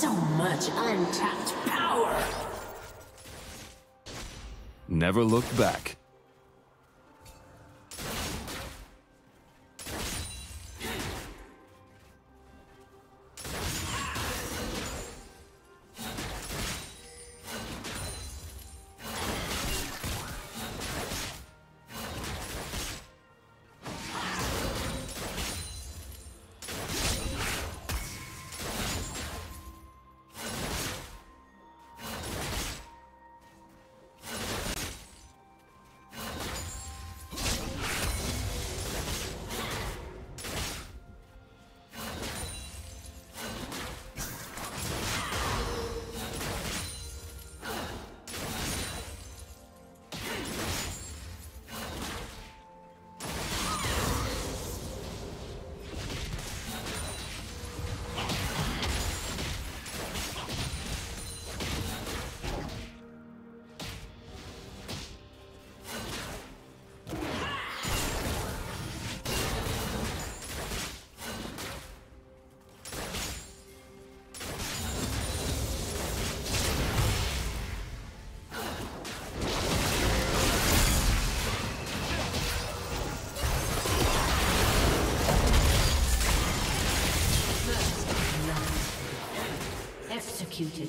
So much untapped power! Never looked back. Executed.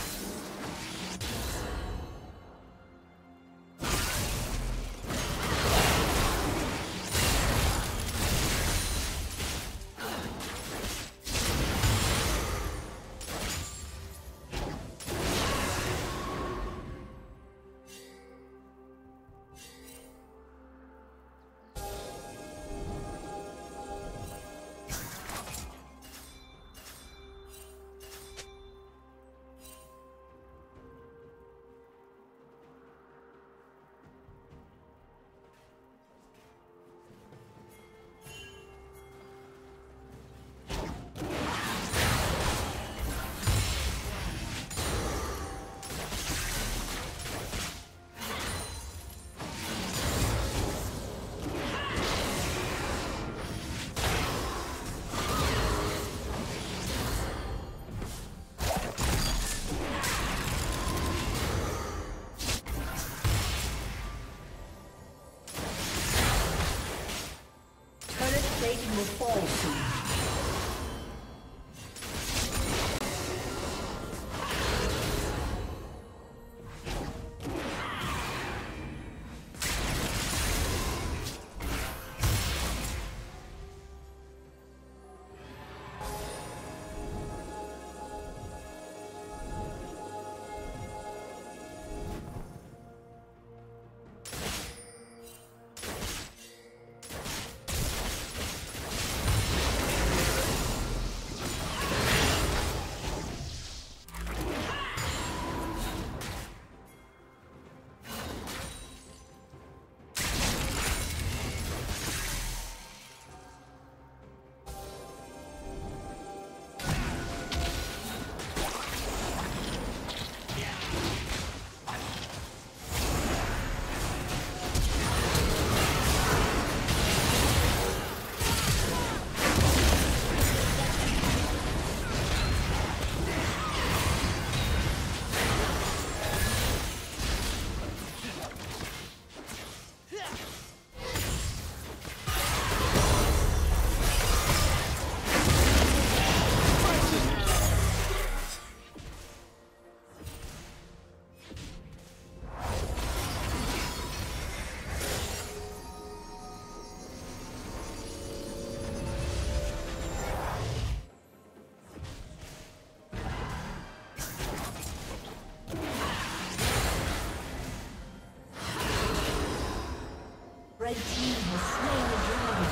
Red team has slain the dragon.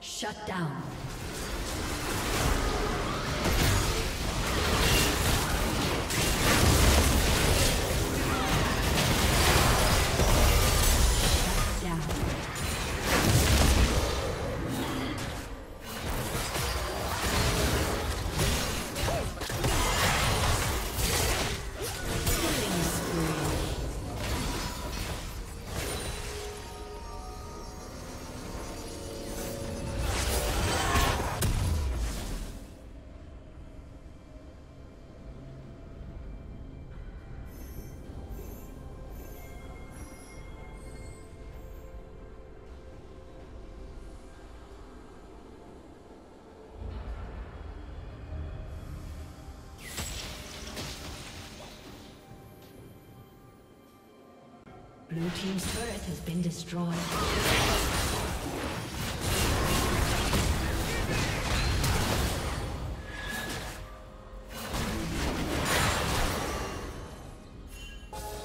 Shut down. Blue team's turret has been destroyed. Blue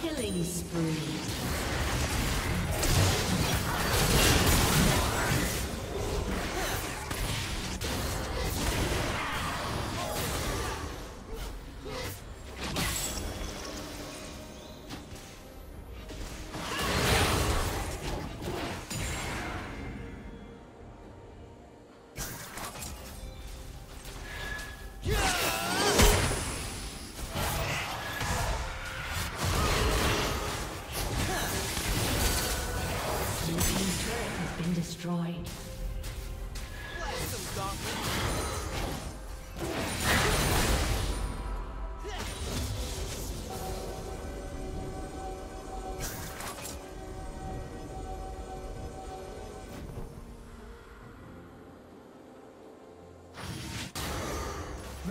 Killing spree.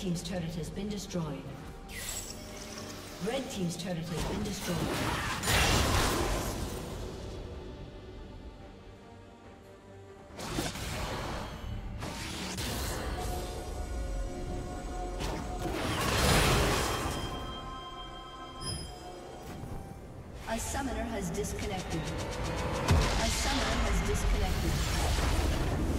team's turret has been destroyed. Red team's turret has been destroyed. A summoner has disconnected. A summoner has disconnected.